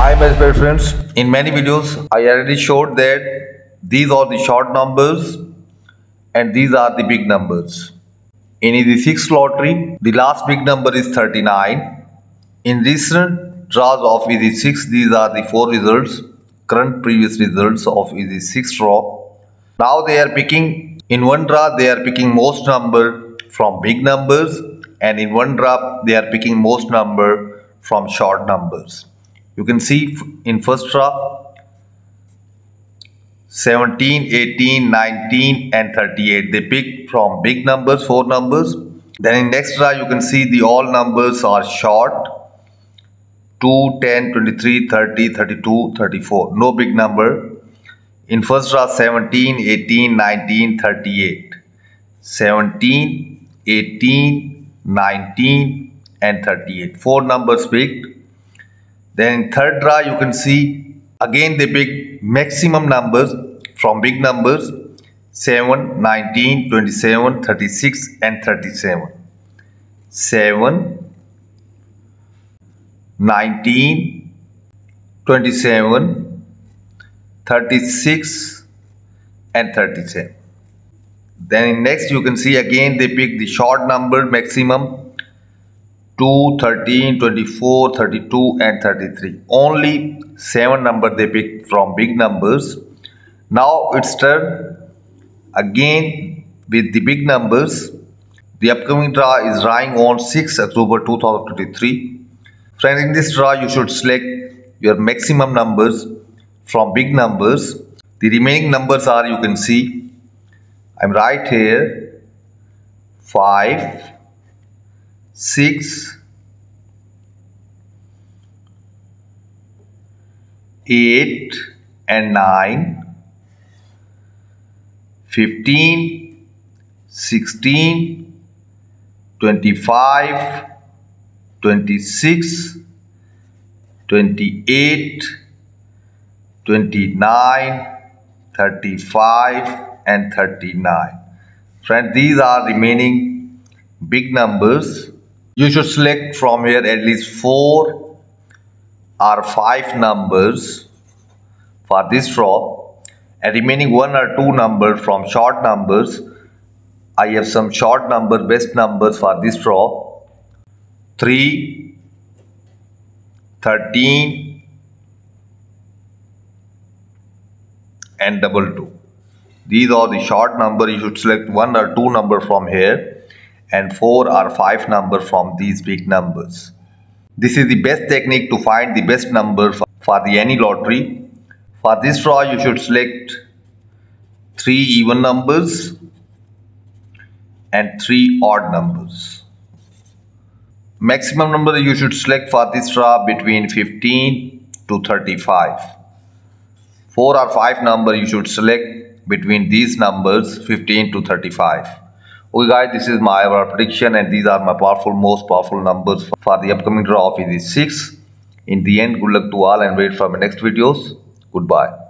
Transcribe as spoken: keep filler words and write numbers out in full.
Hi my dear friends, in many videos I already showed that these are the short numbers and these are the big numbers. In Easy six lottery, the last big number is thirty-nine. In recent draws of Easy six, these are the four results, current previous results of Easy six draw. Now they are picking, in one draw they are picking most number from big numbers, and in one draw they are picking most number from short numbers. You can see in first draw seventeen, eighteen, nineteen and thirty-eight, they pick from big numbers, four numbers. Then in next draw you can see the all numbers are short, two, ten, twenty-three, thirty, thirty-two, thirty-four, no big number. In first draw seventeen, eighteen, nineteen, thirty-eight, seventeen, eighteen, nineteen and thirty-eight, four numbers picked. Then in third draw you can see again they pick maximum numbers from big numbers, seven, nineteen, twenty-seven, thirty-six and thirty-seven. seven, nineteen, twenty-seven, thirty-six and thirty-seven. Then in next you can see again they pick the short number maximum, two, thirteen, twenty-four, thirty-two and thirty-three. Only seven number they picked from big numbers. Now it's turn again with the big numbers. The upcoming draw is running on sixth October two thousand twenty-three. Friends, in this draw you should select your maximum numbers from big numbers. The remaining numbers are, you can see, I'm right here, five, six, eight and nine, fifteen, sixteen, twenty-five, twenty-six, twenty-eight, twenty-nine, thirty-five and thirty-nine. Friends, these are remaining big numbers. You should select from here at least four or five numbers for this draw, and remaining one or two numbers from short numbers. I have some short number best numbers for this draw: three, thirteen and double two. These are the short number. You should select one or two number from here, and four or five number from these big numbers. This is the best technique to find the best number for the any lottery. For this draw you should select three even numbers and three odd numbers. Maximum number you should select for this draw between fifteen to thirty-five. four or five number you should select between these numbers fifteen to thirty-five. Okay guys, this is my overall prediction, and these are my powerful, most powerful numbers for the upcoming draw of Easy six. In the end, good luck to all, and wait for my next videos. Goodbye.